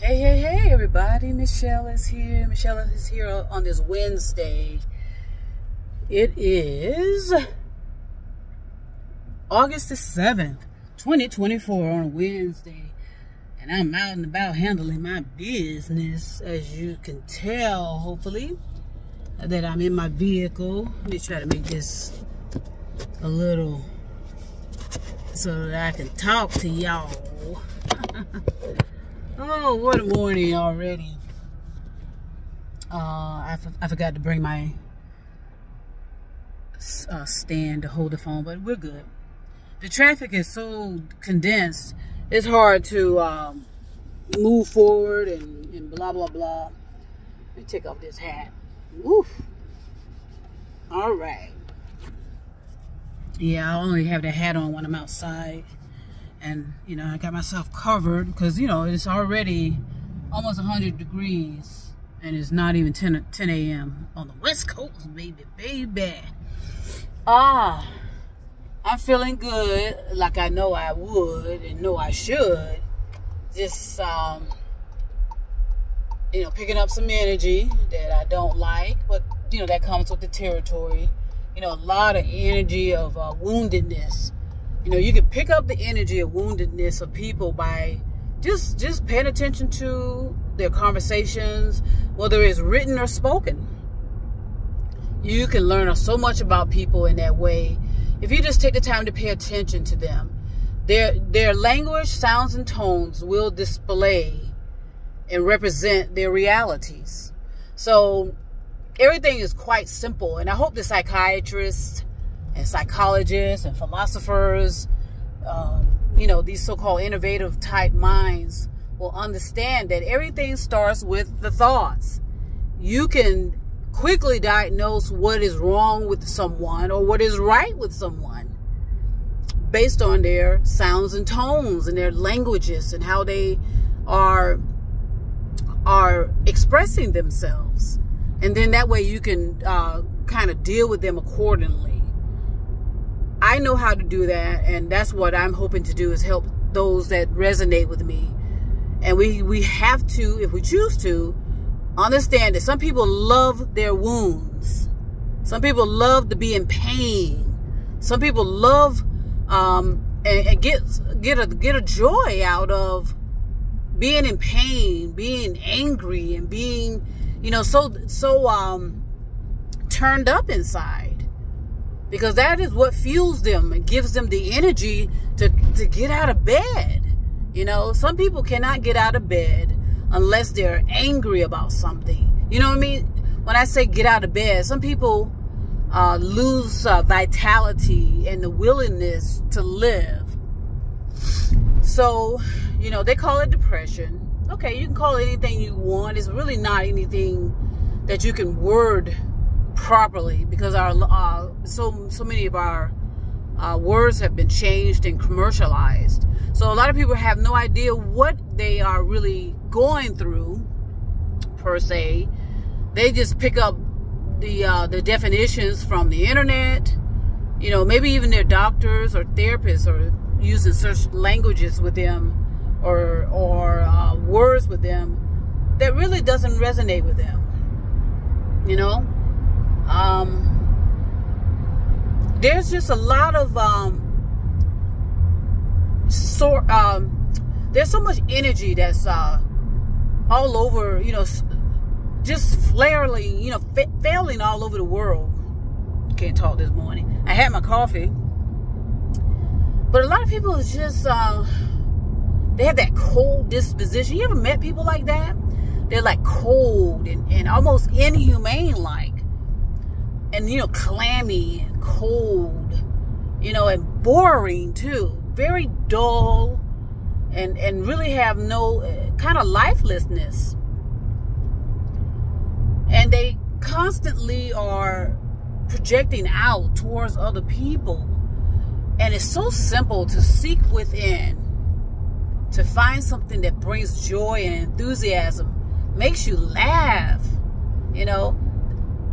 Hey everybody, Michelle is here on this Wednesday. It is August the 7th, 2024 on Wednesday, and I'm out and about handling my business. As you can tell, hopefully, that I'm in my vehicle. Let me try to make this a little so that I can talk to y'all. Oh, what a morning already. I forgot to bring my stand to hold the phone, but we're good. The traffic is so condensed, it's hard to move forward and blah, blah, blah. Let me take off this hat. Woof. All right. Yeah, I only have the hat on when I'm outside. And, you know, I got myself covered because, you know, it's already almost 100 degrees and it's not even 10 a.m. on the West Coast, baby. Ah, I'm feeling good like I know I would and know I should. Just, you know, picking up some energy that I don't like, but, you know, that comes with the territory. You know, a lot of energy of woundedness. You know, you can pick up the energy of woundedness of people by just paying attention to their conversations, whether it's written or spoken. You can learn so much about people in that way. If you just take the time to pay attention to them, their language, sounds, and tones will display and represent their realities. So everything is quite simple. And I hope the psychiatrists and psychologists and philosophers, you know, these so-called innovative type minds will understand that everything starts with the thoughts. You can quickly diagnose what is wrong with someone or what is right with someone based on their sounds and tones and their languages and how they are expressing themselves. And then that way you can kind of deal with them accordingly. I know how to do that, and that's what I'm hoping to do, is help those that resonate with me. And we have to, if we choose to, understand that some people love their wounds. Some people love to be in pain. Some people love and get a joy out of being in pain, being angry, and being, you know, so turned up inside. Because that is what fuels them and gives them the energy to get out of bed. You know, some people cannot get out of bed unless they're angry about something. You know what I mean? When I say get out of bed, some people lose vitality and the willingness to live. So, you know, they call it depression. Okay, you can call it anything you want. It's really not anything that you can word properly, because our so many of our words have been changed and commercialized. So a lot of people have no idea what they are really going through, per se. They just pick up the definitions from the internet. You know, maybe even their doctors or therapists are using such languages with them or words with them that really doesn't resonate with them. You know. There's just a lot of there's so much energy that's all over, you know, just flaring, you know, failing all over the world. Can't talk this morning. I had my coffee, but a lot of people just they have that cold disposition. You ever met people like that? They're like cold and almost inhumane like. And, you know, clammy, cold, you know, and boring too. Very dull and really have no kind of lifelessness. And they constantly are projecting out towards other people. And it's so simple to seek within, to find something that brings joy and enthusiasm, makes you laugh, you know.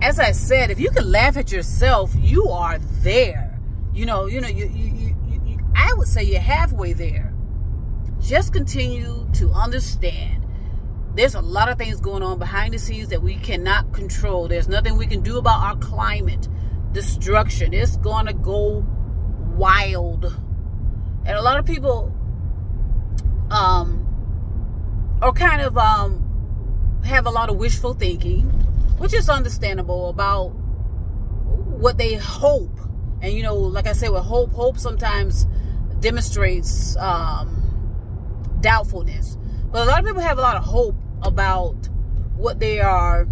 As I said, if you can laugh at yourself, you are there. You know, I would say you're halfway there. Just continue to understand There's a lot of things going on behind the scenes that we cannot control. There's nothing we can do about our climate destruction. It's going to go wild. And a lot of people are kind of have a lot of wishful thinking, which is understandable, about what they hope. And, you know, like I said, with hope sometimes demonstrates doubtfulness. But a lot of people have a lot of hope about what they are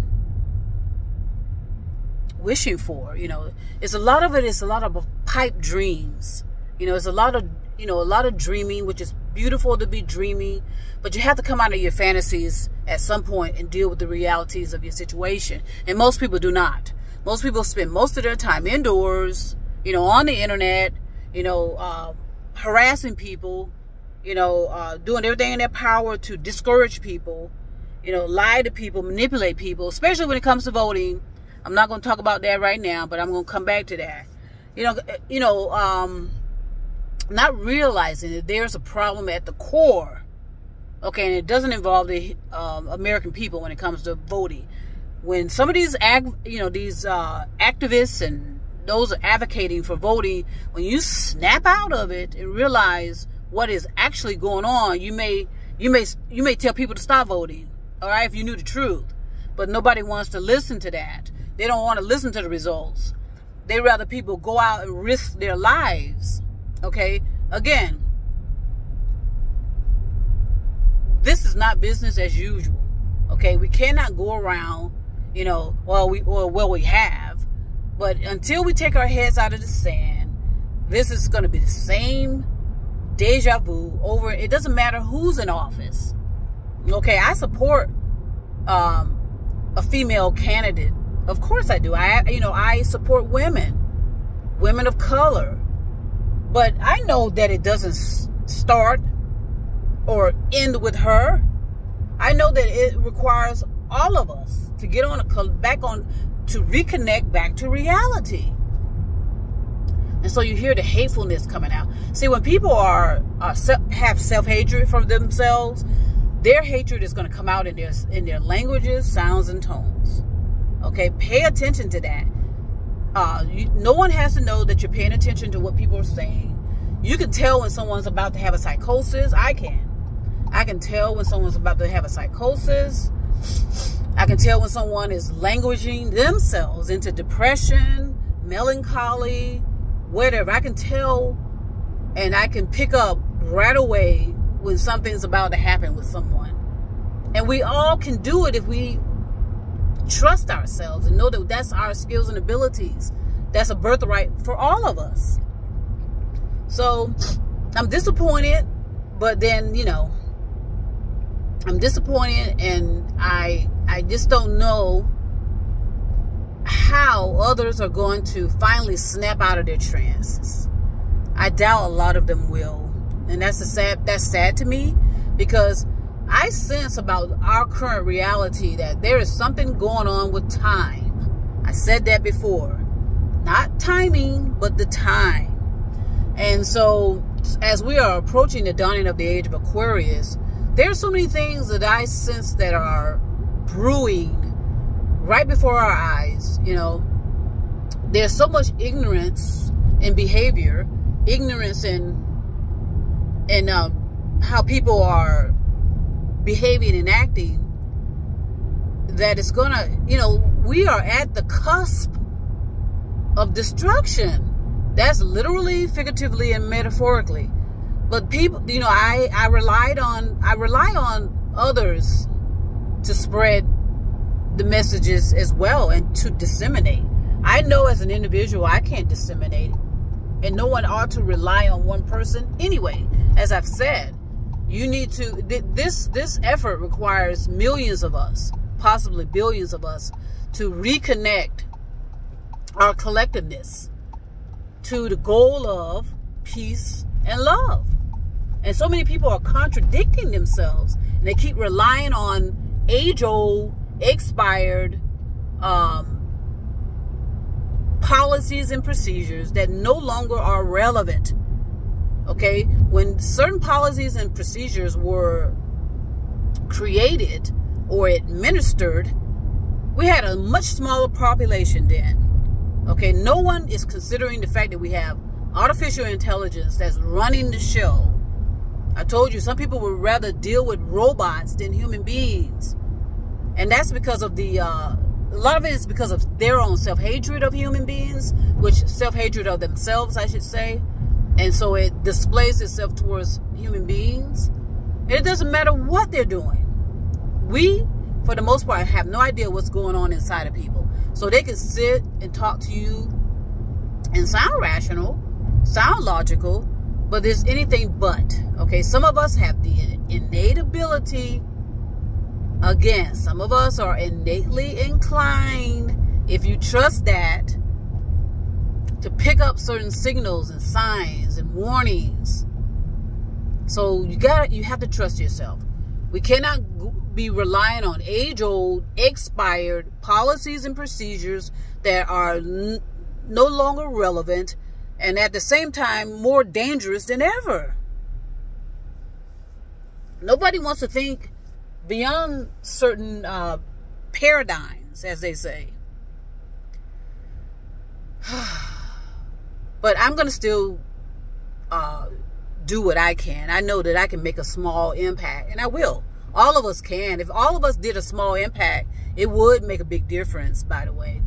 wishing for. You know, it's a lot of it. It's a lot of pipe dreams. You know, it's a lot of, you know, a lot of dreaming, which is beautiful to be dreamy, but you have to come out of your fantasies at some point and deal with the realities of your situation. And most people do not. Most people spend most of their time indoors, you know, on the internet, you know, harassing people, you know, doing everything in their power to discourage people, you know, lie to people, manipulate people, especially when it comes to voting. I'm not going to talk about that right now, but I'm going to come back to that. Not realizing that there's a problem at the core, okay, and it doesn't involve the American people when it comes to voting. When some of these, activists and those are advocating for voting, when you snap out of it and realize what is actually going on, you may tell people to stop voting, all right, if you knew the truth. But nobody wants to listen to that. They don't want to listen to the results. They'd rather people go out and risk their lives. Okay, again, this is not business as usual. Okay, we cannot go around, you know, well we have, but until we take our heads out of the sand, this is going to be the same deja vu over. It doesn't matter who's in office. Okay, I support a female candidate. Of course I do. I support women of color. But I know that it doesn't start or end with her. I know that it requires all of us to get on, to reconnect back to reality. And so you hear the hatefulness coming out. See, when people have self-hatred for themselves, their hatred is going to come out in their languages, sounds, and tones. Okay, pay attention to that. No one has to know that you're paying attention to what people are saying. You can tell when someone's about to have a psychosis. I can tell when someone's about to have a psychosis. I can tell when someone is languishing themselves into depression, melancholy, whatever. I can tell, and I can pick up right away when something's about to happen with someone. And we all can do it if we trust ourselves and know that that's our skills and abilities. That's a birthright for all of us. So I'm disappointed, but then, you know, I'm disappointed, and I just don't know how others are going to finally snap out of their trances. I doubt a lot of them will, and that's sad to me, because I sense about our current reality that there is something going on with time. I said that before. Not timing, but the time. And so, as we are approaching the dawning of the age of Aquarius, there are so many things that I sense that are brewing right before our eyes. You know, there's so much ignorance in behavior, ignorance in how people are behaving and acting, that it's gonna, you know, we are at the cusp of destruction. That's literally, figuratively, and metaphorically. But people, you know, I rely on others to spread the messages as well and to disseminate. I know as an individual I can't disseminate it, and no one ought to rely on one person anyway. As I've said, you need to, this effort requires millions of us, possibly billions of us, to reconnect our collectiveness to the goal of peace and love. And so many people are contradicting themselves, and they keep relying on age-old, expired policies and procedures that no longer are relevant. Okay, when certain policies and procedures were created or administered, we had a much smaller population then. Okay, no one is considering the fact that we have artificial intelligence that's running the show. I told you, some people would rather deal with robots than human beings. And that's because of the, a lot of it is because of their own self-hatred of human beings, which self-hatred of themselves, I should say. And so it displays itself towards human beings. And it doesn't matter what they're doing. We, for the most part, have no idea what's going on inside of people. So they can sit and talk to you and sound rational, sound logical, but there's anything but. Okay, some of us have the innate ability. Again, some of us are innately inclined, if you trust that, to pick up certain signals and signs and warnings. So you have to trust yourself. We cannot be relying on age-old, expired policies and procedures that are no longer relevant and at the same time more dangerous than ever. Nobody wants to think beyond certain paradigms, as they say. But I'm going to still do what I can. I know that I can make a small impact, and I will. All of us can. If all of us did a small impact, it would make a big difference, by the way.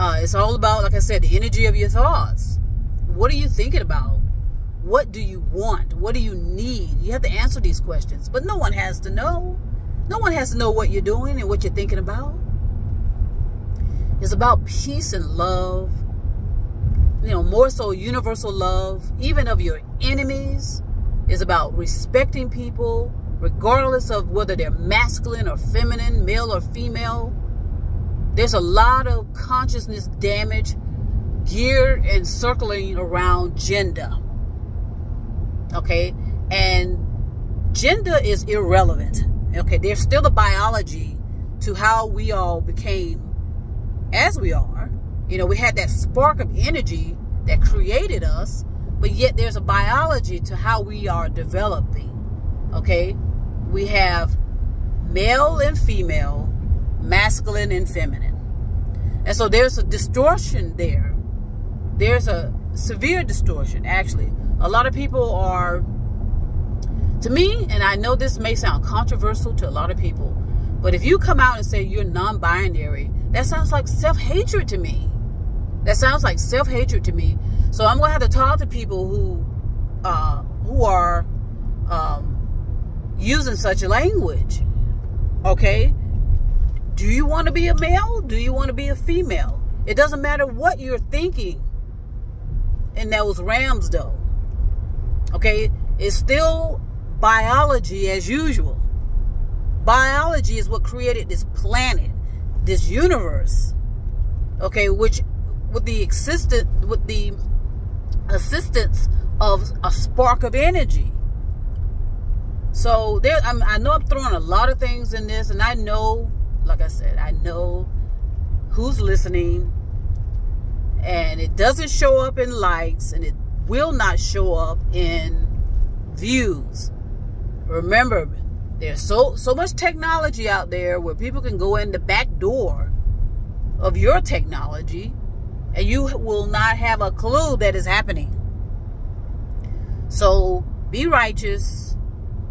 It's all about, like I said, the energy of your thoughts. What are you thinking about? What do you want? What do you need? You have to answer these questions, but no one has to know. No one has to know what you're doing and what you're thinking about. It's about peace and love. You know, more so universal love, even of your enemies, is about respecting people, regardless of whether they're masculine or feminine, male or female. There's a lot of consciousness damage geared and circling around gender. Okay? And gender is irrelevant. Okay? There's still a biology to how we all became as we are. You know, we had that spark of energy that created us, but yet there's a biology to how we are developing. Okay? We have male and female, masculine and feminine. And so there's a distortion there. There's a severe distortion, actually. A lot of people are, to me, and I know this may sound controversial to a lot of people, but if you come out and say you're non-binary, that sounds like self-hatred to me. That sounds like self-hatred to me. So I'm going to have to talk to people who are using such language. Okay? Do you want to be a male? Do you want to be a female? It doesn't matter what you're thinking in those realms, though. Okay? It's still biology as usual. Biology is what created this planet, this universe. Okay? Which, with the assistance of a spark of energy. So there, I know I'm throwing a lot of things in this, and I know, like I said, I know who's listening, and it doesn't show up in likes, and it will not show up in views. Remember, there's so much technology out there where people can go in the back door of your technology, and you will not have a clue that is happening. So be righteous,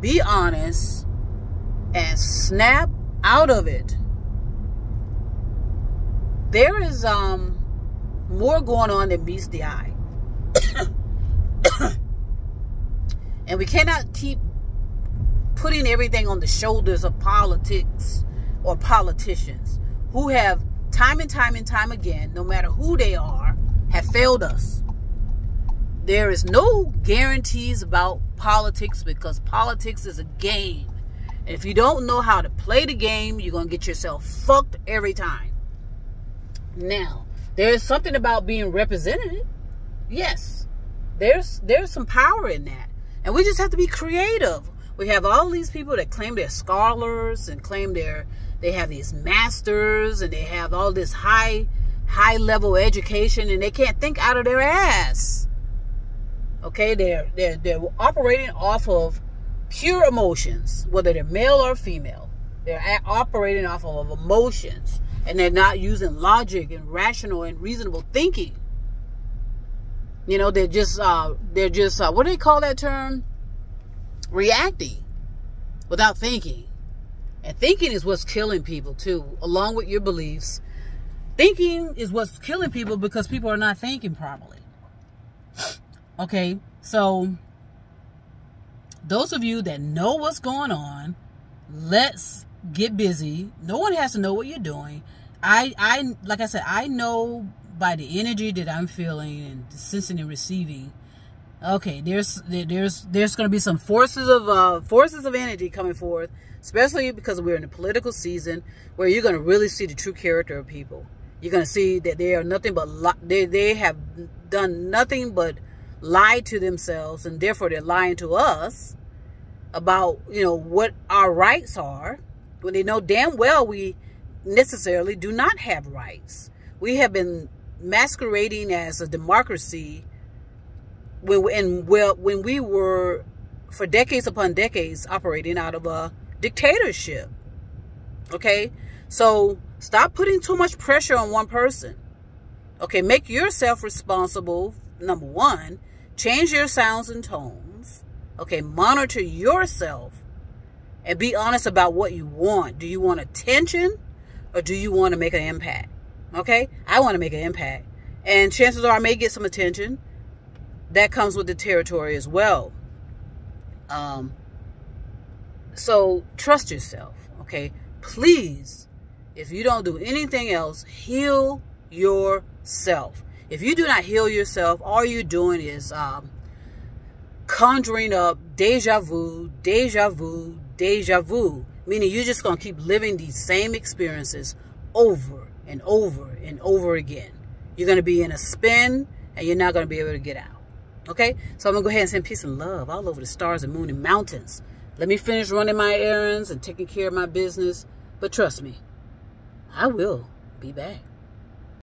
be honest, and snap out of it. There is more going on than meets the eye. And we cannot keep putting everything on the shoulders of politics or politicians who have time and time and time again, no matter who they are, have failed us. There is no guarantees about politics, because politics is a game. And if you don't know how to play the game, you're going to get yourself fucked every time. Now, there is something about being represented. Yes, there's some power in that. And we just have to be creative. We have all these people that claim they're scholars and claim they have these masters and they have all this high level education, and they can't think out of their ass. Okay, they're operating off of pure emotions, whether they're male or female. They're operating off of emotions, and they're not using logic and rational and reasonable thinking. You know, they're just what do they call that term? Reacting without thinking. And thinking is what's killing people too, along with your beliefs. Thinking is what's killing people because people are not thinking properly. Okay, so those of you that know what's going on, let's get busy. No one has to know what you're doing. I like I said, I know by the energy that I'm feeling and sensing and receiving. Okay, there's going to be some forces of energy coming forth, especially because we're in a political season where you're going to really see the true character of people. You're going to see that they are nothing but they have done nothing but lie to themselves, and therefore they're lying to us about, you know, what our rights are, when they know damn well we necessarily do not have rights. We have been masquerading as a democracy when we were, for decades upon decades, operating out of a dictatorship. Okay? So stop putting too much pressure on one person. Okay? Make yourself responsible, number one. Change your sounds and tones. Okay? Monitor yourself and be honest about what you want. Do you want attention, or do you want to make an impact? Okay? I want to make an impact. And chances are I may get some attention. That comes with the territory as well. So trust yourself, okay? Please, if you don't do anything else, heal yourself. If you do not heal yourself, all you're doing is conjuring up deja vu, deja vu, deja vu. Meaning you're just going to keep living these same experiences over and over and over again. You're going to be in a spin, and you're not going to be able to get out. Okay, so I'm going to go ahead and send peace and love all over the stars and moon and mountains. Let me finish running my errands and taking care of my business. But trust me, I will be back.